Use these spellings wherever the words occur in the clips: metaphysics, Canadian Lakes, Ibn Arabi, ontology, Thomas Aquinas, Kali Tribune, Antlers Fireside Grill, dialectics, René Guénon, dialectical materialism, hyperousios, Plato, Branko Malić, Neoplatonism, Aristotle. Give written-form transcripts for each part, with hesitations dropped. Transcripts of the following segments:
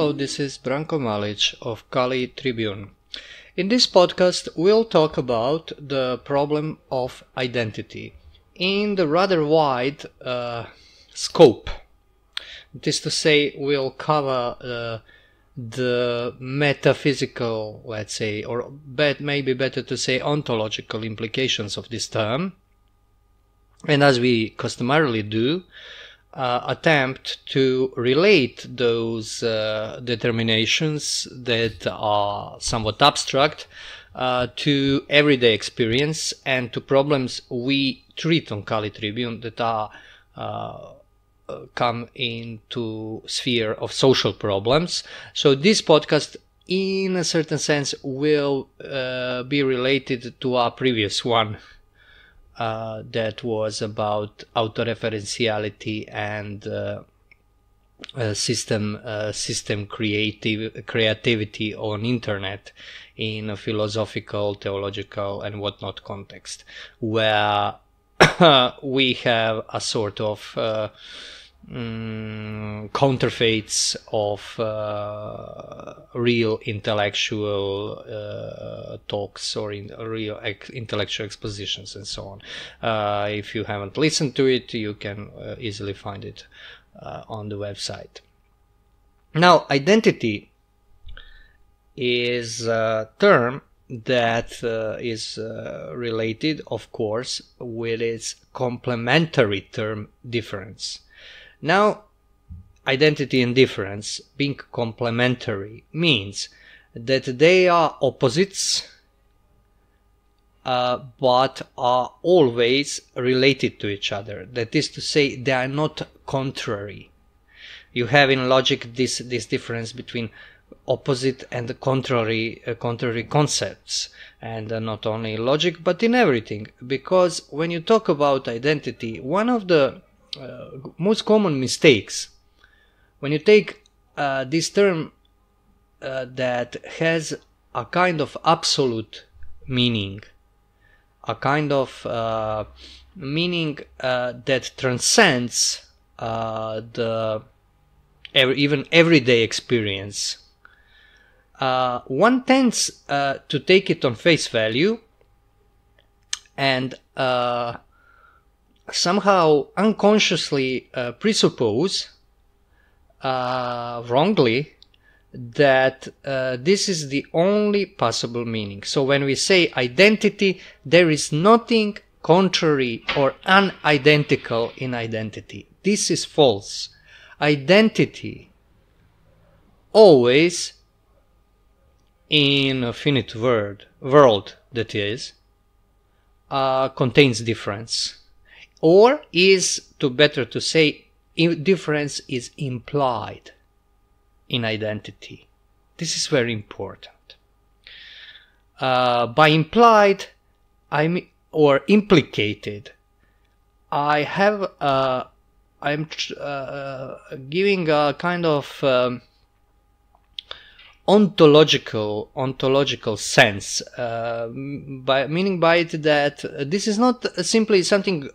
Hello, this is Branko Malić of Kali Tribune. In this podcast we'll talk about the problem of identity in the rather wide scope. That is to say, we'll cover the metaphysical, let's say, or maybe better to say ontological implications of this term. And as we customarily do, attempt to relate those determinations that are somewhat abstract to everyday experience and to problems we treat on Kali Tribune that are come into sphere of social problems. So this podcast, in a certain sense, will be related to our previous one. That was about autoreferentiality and system creativity on internet in a philosophical, theological, and whatnot context, where we have a sort of counterfeits of real intellectual talks or in real intellectual expositions and so on. If you haven't listened to it, you can easily find it on the website. Now, identity is a term that is related, of course, with its complementary term difference. Now, identity and difference, being complementary, means that they are opposites but are always related to each other. That is to say, they are not contrary. You have in logic this difference between opposite and contrary concepts, and not only in logic but in everything, because when you talk about identity, one of the most common mistakes when you take this term that has a kind of absolute meaning, a kind of meaning that transcends the even everyday experience, one tends to take it on face value and somehow unconsciously presuppose wrongly that this is the only possible meaning. So when we say identity, there is nothing contrary or unidentical in identity. This is false. Identity always, in a finite world that is, contains difference. Or is, better to say, difference is implied in identity. This is very important. By implied, or implicated, I have I'm giving a kind of ontological sense, meaning by it that this is not simply something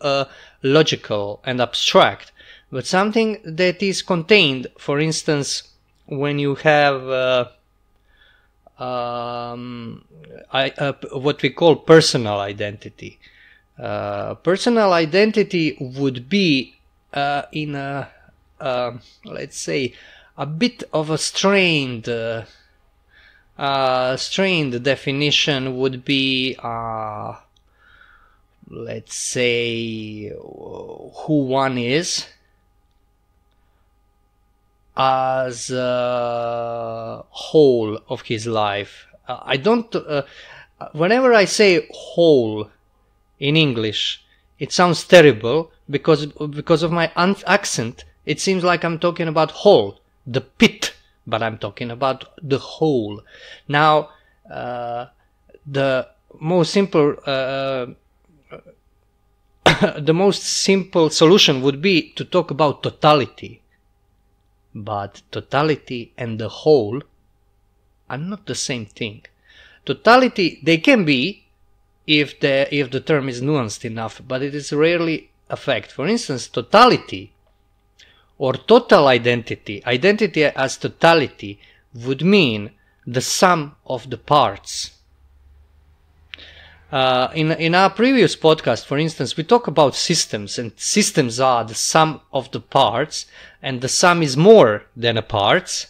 logical and abstract, but something that is contained. For instance, when you have what we call personal identity. Personal identity would be in a let's say a bit of a strained definition would be, let's say, who one is as a whole of his life. I don't, whenever I say whole in English, it sounds terrible because of my accent. It seems like I'm talking about whole, the pit. But I'm talking about the whole. Now, the most simple, the most simple solution would be to talk about totality. But totality and the whole are not the same thing. Totality, they can be if the term is nuanced enough, but it is rarely a fact. For instance, totality or total identity, identity as totality, would mean the sum of the parts. In our previous podcast, for instance, we talk about systems, and systems are the sum of the parts, and the sum is more than a parts,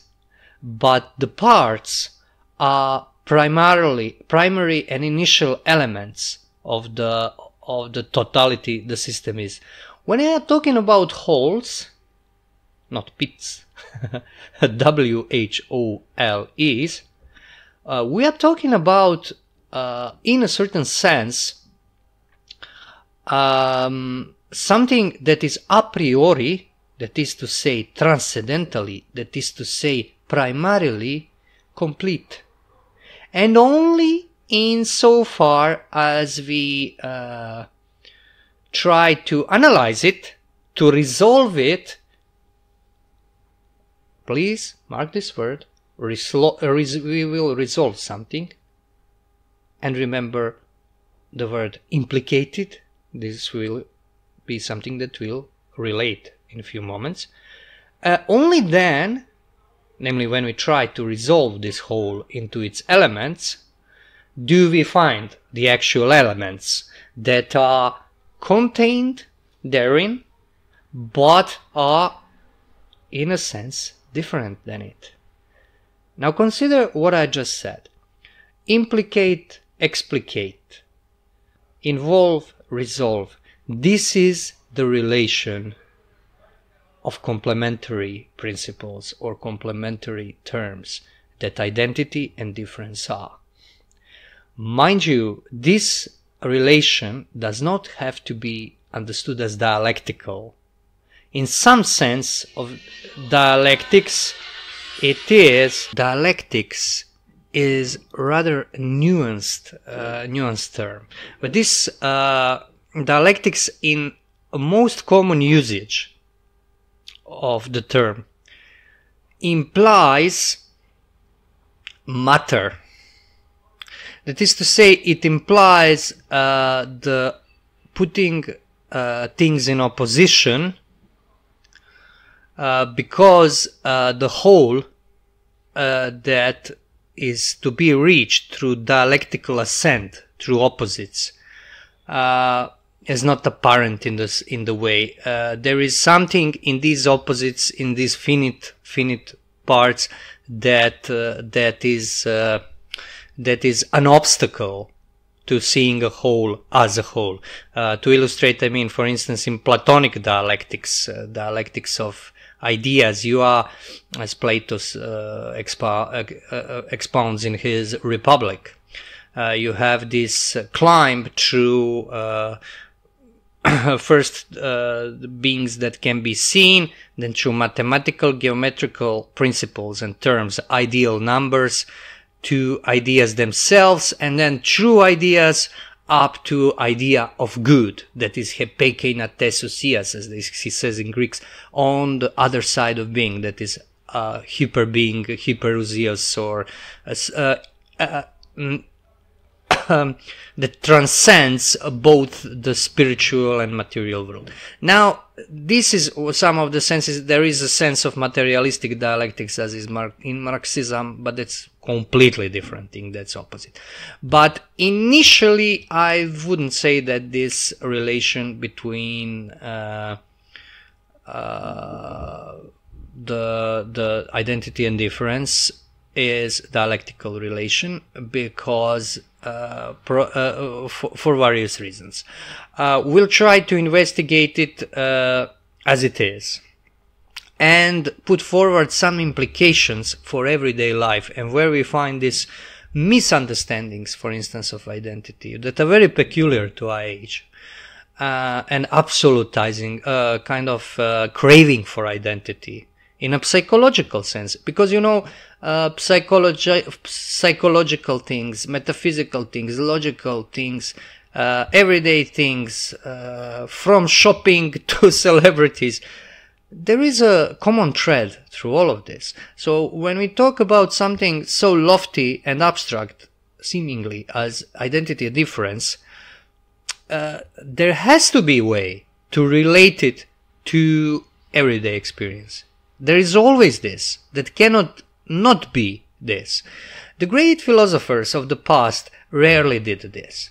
but the parts are primary and initial elements of the totality the system is. When I am talking about wholes, not bits, W-H-O-L-Es, we are talking about, in a certain sense, something that is a priori, that is to say transcendentally, that is to say primarily complete. And only insofar as we try to analyze it, to resolve it, please mark this word, we will resolve something. And remember the word implicated, this will be something that will relate in a few moments. Only then, namely when we try to resolve this whole into its elements, do we find the actual elements that are contained therein, but are in a sense different than it. Now consider what I just said. Implicate, explicate, involve, resolve. This is the relation of complementary principles or complementary terms that identity and difference are. Mind you, this relation does not have to be understood as dialectical. In some sense of dialectics, it is. Dialectics is rather nuanced term, but this dialectics in most common usage of the term implies matter. That is to say, it implies the putting things in opposition, because the whole that is to be reached through dialectical ascent, through opposites, is not apparent in the way. There is something in these opposites, in these finite parts, that that is an obstacle to seeing a whole as a whole. To illustrate, I mean, for instance, in Platonic dialectics, dialectics of ideas, you are, as Plato expounds in his Republic, you have this climb through first beings that can be seen, then through mathematical, geometrical principles and terms, ideal numbers, to ideas themselves, and then through ideas up to idea of good, that is hepeikeina thesousias, as he says in Greeks, on the other side of being, that is hyperbeing, hyperousios, or that transcends both the spiritual and material world. Now, this is some of the senses. There is a sense of materialistic dialectics as is in Marxism, but it's completely different thing, that's opposite. But initially, I wouldn't say that this relation between the identity and difference is dialectical relation, because for various reasons. We'll try to investigate it as it is and put forward some implications for everyday life, and where we find these misunderstandings, for instance, of identity that are very peculiar to our age, and absolutizing, kind of craving for identity in a psychological sense, because, you know, psychological things, metaphysical things, logical things, everyday things, from shopping to celebrities, there is a common thread through all of this. So when we talk about something so lofty and abstract, seemingly, as identity difference, there has to be a way to relate it to everyday experience. There is always this that cannot not be this. The great philosophers of the past rarely did this.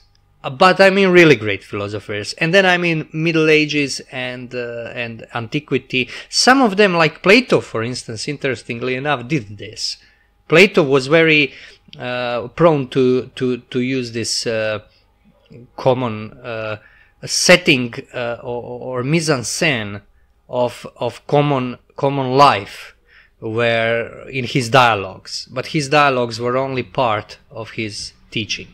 But I mean really great philosophers, and then I mean Middle Ages and antiquity. Some of them, like Plato, for instance, interestingly enough, did this. Plato was very prone to use this common setting or mise en scène of common life, where in his dialogues. But his dialogues were only part of his teaching.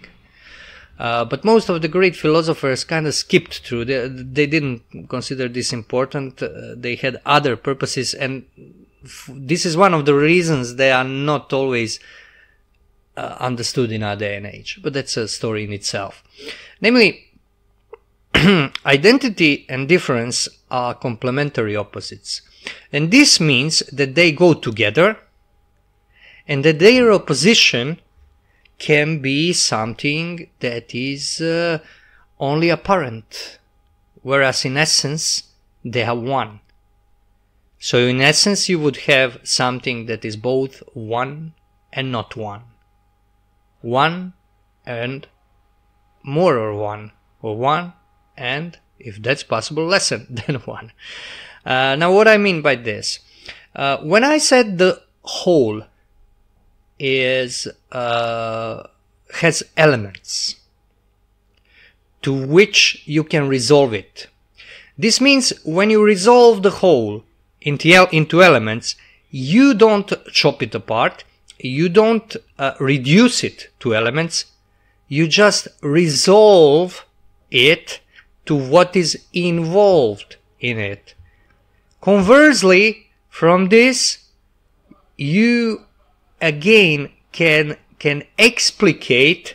But most of the great philosophers kind of skipped through. They didn't consider this important. They had other purposes, and this is one of the reasons they are not always understood in our day and age. But that's a story in itself. Namely, identity and difference are complementary opposites. And this means that they go together and that their opposition can be something that is only apparent, whereas in essence they are one. So in essence you would have something that is both one and not one, one and more, or one, or one and, if that's possible, less than one. Now what I mean by this, when I said the whole is has elements to which you can resolve it. This means when you resolve the whole into elements, you don't chop it apart, you don't reduce it to elements, you just resolve it to what is involved in it. Conversely, from this you again can explicate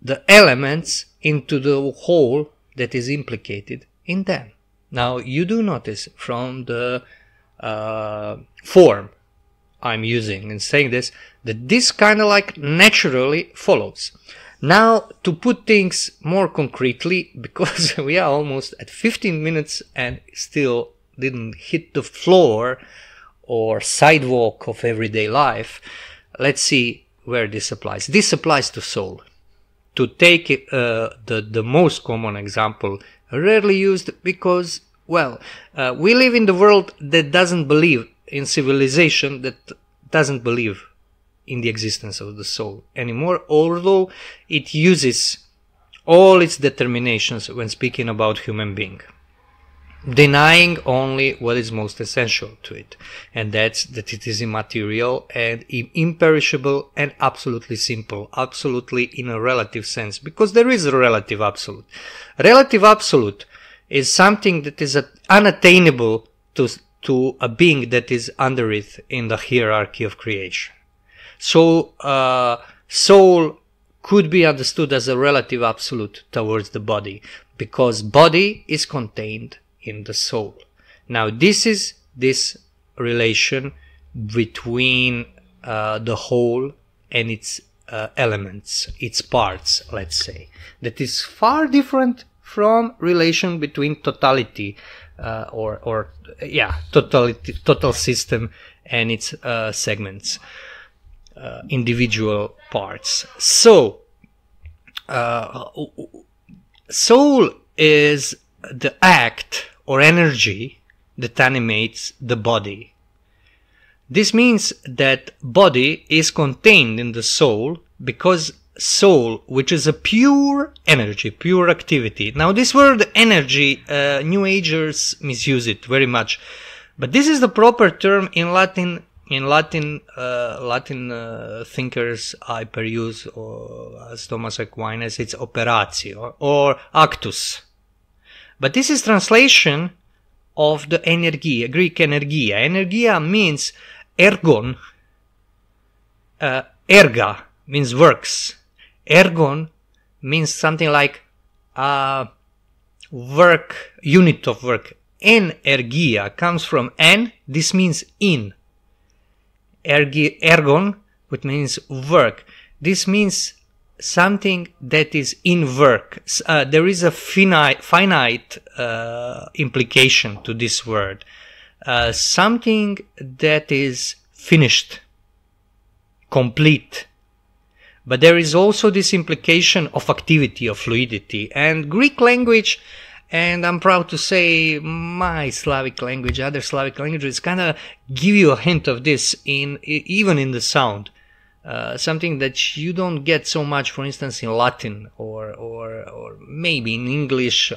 the elements into the whole that is implicated in them. Now you do notice from the form I'm using in saying this that this kind of like naturally follows. Now, to put things more concretely, because we are almost at 15 minutes and still didn't hit the floor or sidewalk of everyday life, let's see where this applies. This applies to soul. To take the most common example, rarely used because, well, we live in the world that doesn't believe in civilization, that doesn't believe in the existence of the soul anymore, although it uses all its determinations when speaking about human being, denying only what is most essential to it, and that's that it is immaterial and imperishable and absolutely simple, absolutely in a relative sense, because there is a relative absolute. Relative absolute is something that is unattainable to a being that is under it in the hierarchy of creation. So soul could be understood as a relative absolute towards the body, because body is contained in the soul. Now this is this relation between the whole and its elements, its parts, let's say, that is far different from relation between totality total system and its segments, individual parts. So soul is the act or energy that animates the body. This means that body is contained in the soul, because soul, which is a pure energy, pure activity. Now this word energy, New Agers misuse it very much, but this is the proper term in Latin. In Latin, Latin thinkers I peruse, or as Thomas Aquinas, it's operatio or actus. But this is translation of the energia, Greek energia. Energia means ergon. Erga means works. Ergon means something like work, unit of work. Energia comes from en, this means in. Ergon, which means work. This means something that is in work. There is a finite implication to this word. Something that is finished, complete. But there is also this implication of activity, of fluidity. And Greek language, and I'm proud to say my Slavic language, other Slavic languages kind of give you a hint of this, even in the sound. Something that you don't get so much, for instance, in Latin or maybe in English.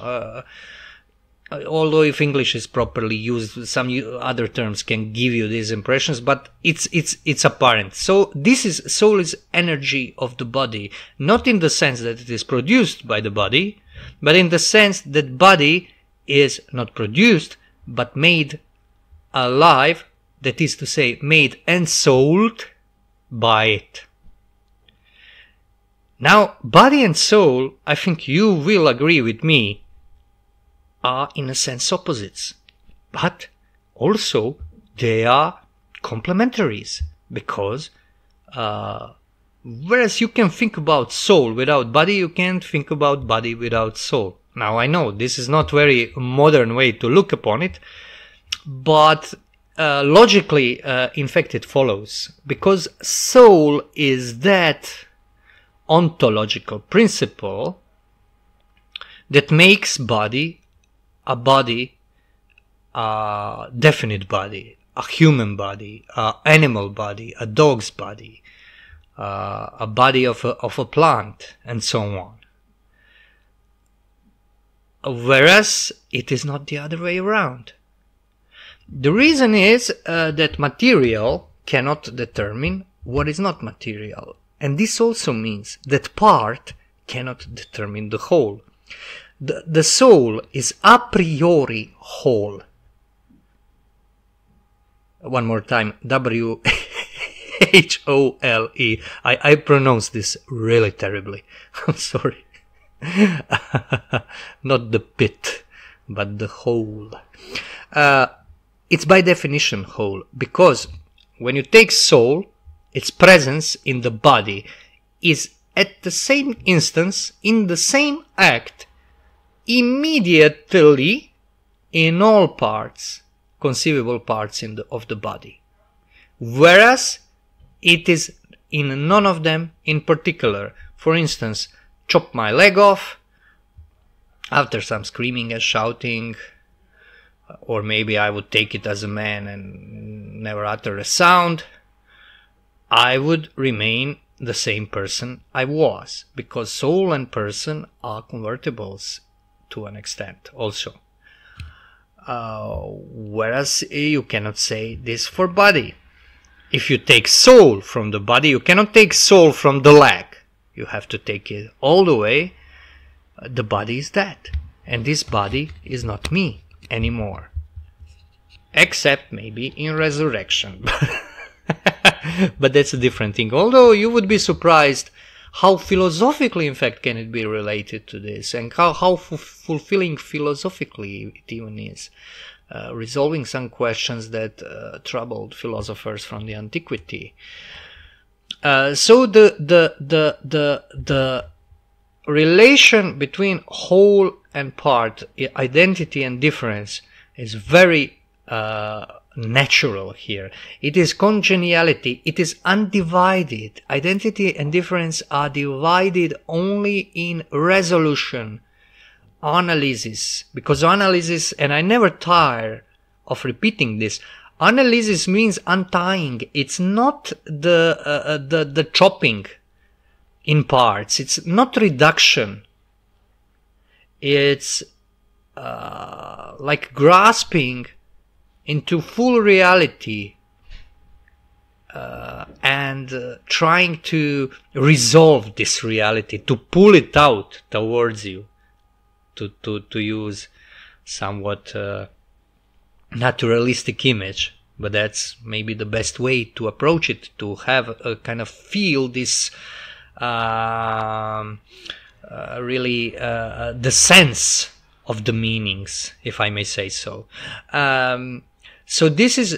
Although if English is properly used, some other terms can give you these impressions, but it's apparent. So this is soul is energy of the body, not in the sense that it is produced by the body, but in the sense that body is not produced, but made alive, that is to say, made and souled by it. Now, body and soul, I think you will agree with me, are in a sense opposites, but also they are complementaries, because whereas you can think about soul without body, you can't think about body without soul. Now, I know this is not very modern way to look upon it, but logically, in fact, it follows, because soul is that ontological principle that makes body a body, a definite body, a human body, an animal body, a dog's body, a body of a plant, and so on. Whereas it is not the other way around. The reason is that material cannot determine what is not material. And this also means that part cannot determine the whole. The soul is a priori whole. One more time, W-H-O-L-E. I pronounce this really terribly. I'm sorry. Not the pit, but the whole. It's by definition whole, because when you take soul, its presence in the body is at the same instance, in the same act, immediately in all parts, conceivable parts of the body, whereas it is in none of them in particular. For instance, chop my leg off after some screaming and shouting, or maybe I would take it as a man and never utter a sound. I would remain the same person I was, because soul and person are convertibles to an extent also, whereas you cannot say this for body. If you take soul from the body, you cannot take soul from the leg. You have to take it all the way. The body is that, and this body is not me anymore, except maybe in resurrection. But that's a different thing, although you would be surprised how philosophically, in fact, can it be related to this, and how fulfilling philosophically it even is, resolving some questions that troubled philosophers from the antiquity. So the relation between whole and part, identity and difference, is very natural here. It is congeniality, it is undivided. Identity and difference are divided only in resolution, analysis, because analysis, and I never tire of repeating this, analysis means untying. It's not the chopping in parts, it's not reduction, it's like grasping into full reality and trying to resolve this reality, to pull it out towards you, to use somewhat naturalistic image, but that's maybe the best way to approach it, to have a kind of feel this really the sense of the meanings, if I may say so. So this is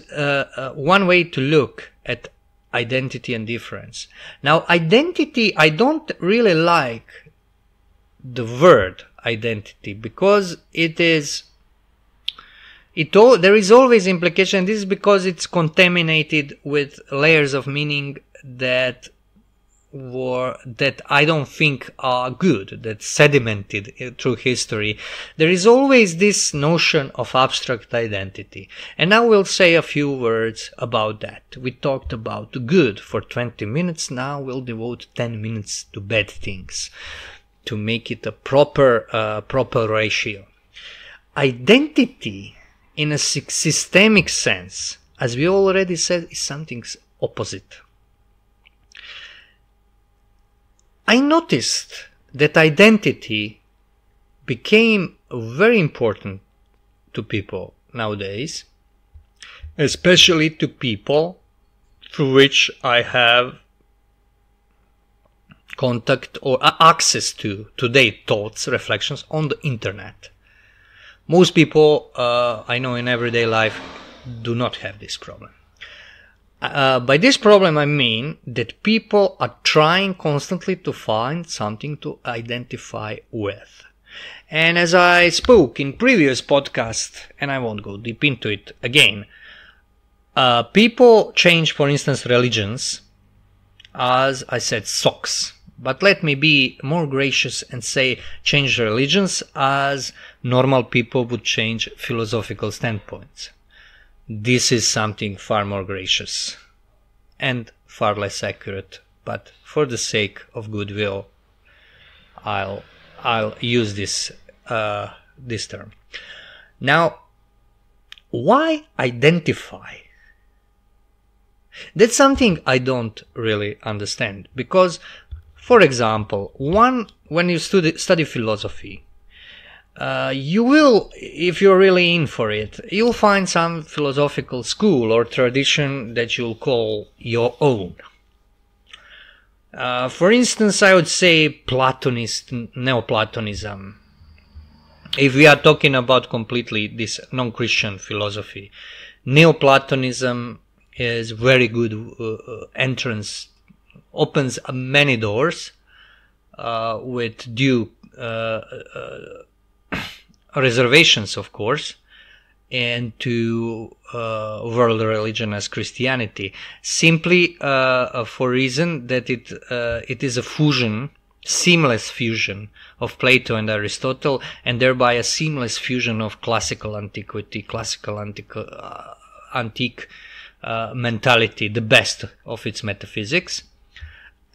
one way to look at identity and difference. Now, identity, I don't really like the word identity, because it is, there is always implication. This is because it's contaminated with layers of meaning that were, that I don't think are good, that sedimented through history. There is always this notion of abstract identity. And I will say a few words about that. We talked about good for 20 minutes. Now we'll devote 10 minutes to bad things, to make it a proper, proper ratio. Identity in a systemic sense, as we already said, is something's opposite. I noticed that identity became very important to people nowadays, especially to people through which I have contact or access to today, thoughts, reflections on the internet. Most people I know in everyday life do not have this problem. By this problem I mean that people are trying constantly to find something to identify with. And as I spoke in previous podcast, and I won't go deep into it again, people change, for instance, religions, as I said, socks. But let me be more gracious and say change religions as normal people would change philosophical standpoints. This is something far more gracious and far less accurate, but for the sake of goodwill, I'll use this, this term. Now, why identify? That's something I don't really understand, because, for example, when you study philosophy, you will, if you're really in for it, you'll find some philosophical school or tradition that you'll call your own. For instance, I would say Neoplatonism. If we are talking about completely this non-Christian philosophy, Neoplatonism is very good entrance, opens many doors with due reservations, of course, and to world religion as Christianity, simply for reason that it is a fusion, seamless fusion of Plato and Aristotle, and thereby a seamless fusion of classical antiquity, antique mentality, the best of its metaphysics,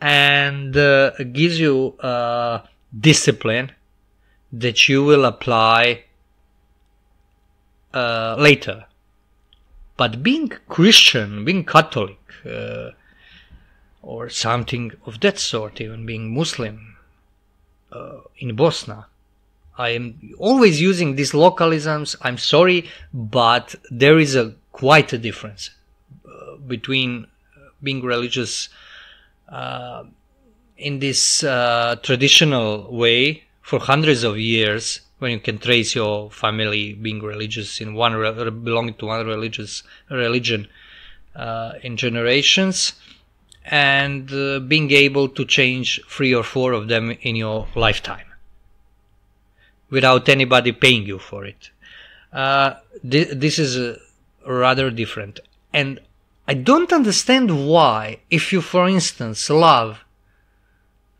and gives you discipline that you will apply later. But being Christian, being Catholic, or something of that sort, even being Muslim in Bosnia, I am always using these localisms. I'm sorry, but there is quite a difference between being religious in this traditional way for hundreds of years, when you can trace your family being religious in one, belonging to one religion in generations, and being able to change 3 or 4 of them in your lifetime without anybody paying you for it. This is rather different. And I don't understand why, if you, for instance, love,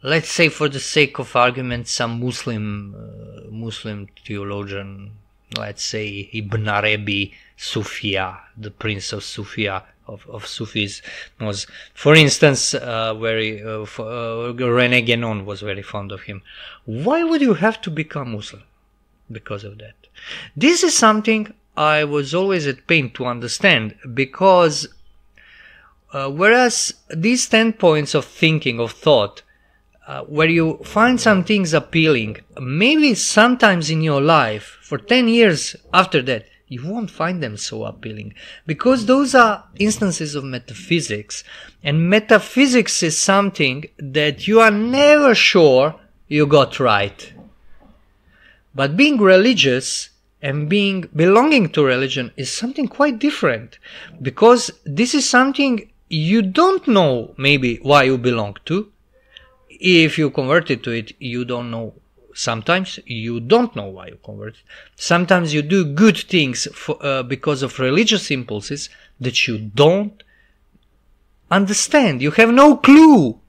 let's say for the sake of argument, some Muslim theologian, let's say Ibn Arabi, Sufia, the prince of Sufia, of Sufis, was, for instance, René Guénon was very fond of him. Why would you have to become Muslim because of that? This is something I was always at pain to understand, because whereas these standpoints of thinking, of thought, where you find some things appealing, maybe sometimes in your life, for 10 years after that, you won't find them so appealing, because those are instances of metaphysics, and metaphysics is something that you are never sure you got right. But being religious and belonging to religion is something quite different, because this is something you don't know maybe why you belong to. If you converted to it, you don't know. Sometimes you don't know why you convert. Sometimes you do good things for, because of religious impulses that you don't understand. You have no clue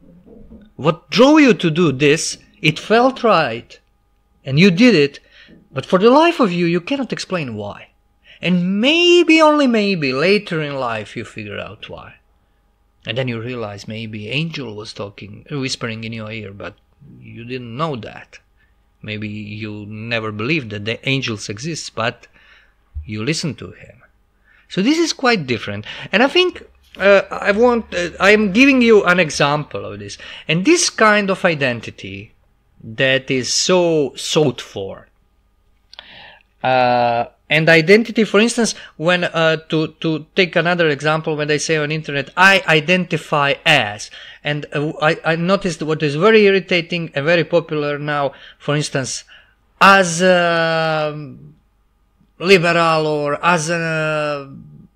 what drove you to do this. It felt right and you did it, but for the life of you, you cannot explain why. And maybe, only maybe, later in life you figure out why. And then you realize maybe angel was talking, whispering in your ear, but you didn't know that. Maybe you never believed that the angels exist, but you listen to him. So this is quite different. And I think I'm giving you an example of this. And this kind of identity that is so sought for. And identity, for instance, when to take another example, when they say on internet, I identify as, and I noticed what is very irritating and very popular now, for instance, as a liberal, or as a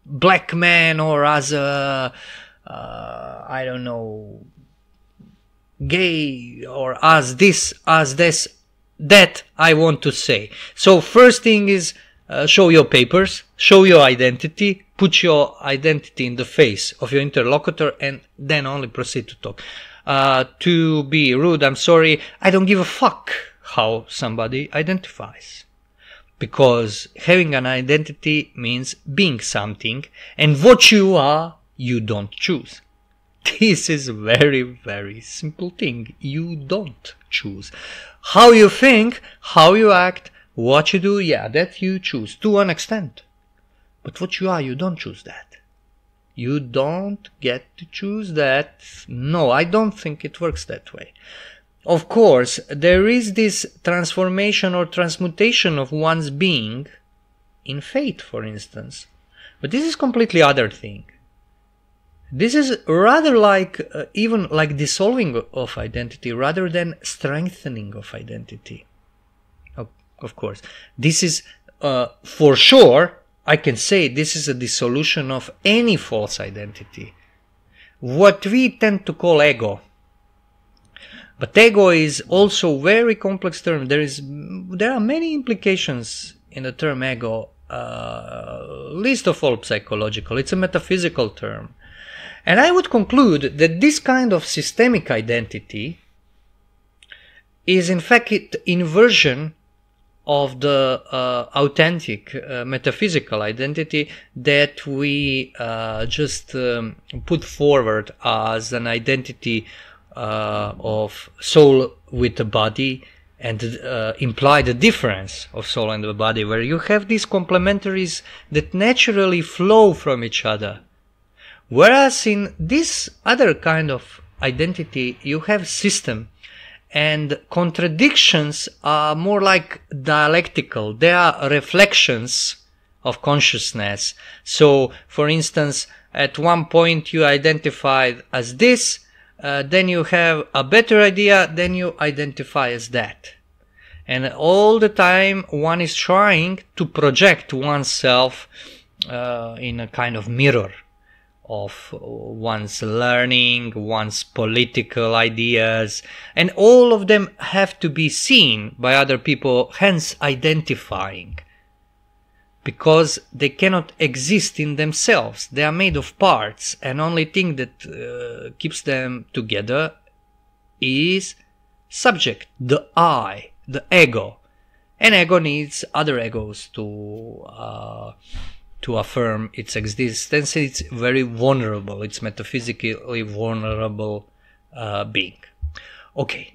black man, or as a I don't know, gay, or as this, as this, that I want to say. So first thing is show your papers, show your identity, put your identity in the face of your interlocutor, and then only proceed to talk. To be rude, I'm sorry, I don't give a fuck how somebody identifies. Because having an identity means being something, and what you are, you don't choose. This is a very, very simple thing. You don't choose. How you think, how you act, what you do, yeah, that you choose to an extent. But what you are, you don't choose that. You don't get to choose that. No, I don't think it works that way. Of course, there is this transformation or transmutation of one's being in fate, for instance. But this is completely other thing. This is rather like, even like dissolving of identity rather than strengthening of identity. Of course, this is, for sure, I can say this is a dissolution of any false identity. What we tend to call ego. But ego is also a very complex term. There are many implications in the term ego, least of all psychological. It's a metaphysical term. And I would conclude that this kind of systemic identity is in fact an inversion of the authentic metaphysical identity that we just put forward as an identity of soul with the body, and imply the difference of soul and the body, where you have these complementaries that naturally flow from each other. Whereas in this other kind of identity, you have system, and contradictions are more like dialectical. They are reflections of consciousness. So, for instance, at one point you identified as this, then you have a better idea, then you identify as that. And all the time one is trying to project oneself in a kind of mirror of one's learning, one's political ideas, and all of them have to be seen by other people, hence identifying, because they cannot exist in themselves. They are made of parts, and only thing that keeps them together is subject, the I, the ego. And ego needs other egos to affirm its existence. It's very vulnerable. It's metaphysically vulnerable being. Okay,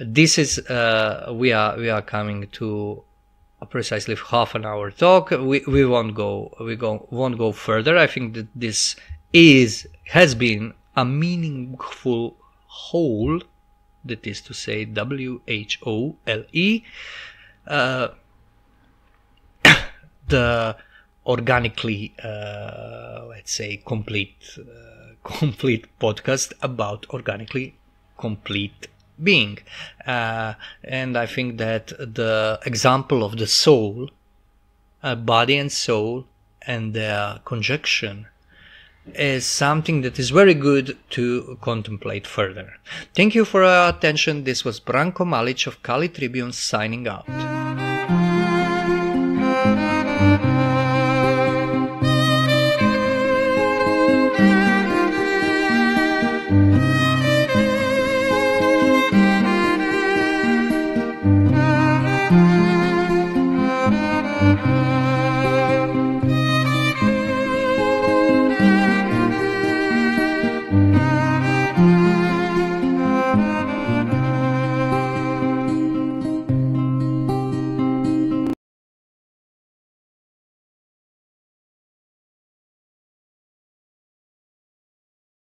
this is we are coming to a precisely half an hour talk. We won't go further. I think that this has been a meaningful whole. That is to say, WHOLE. The organically, let's say, complete podcast about organically complete being. And I think that the example of the soul, body and soul, and their conjunction is something that is very good to contemplate further. Thank you for your attention. This was Branko Malić of Kali Tribune signing out.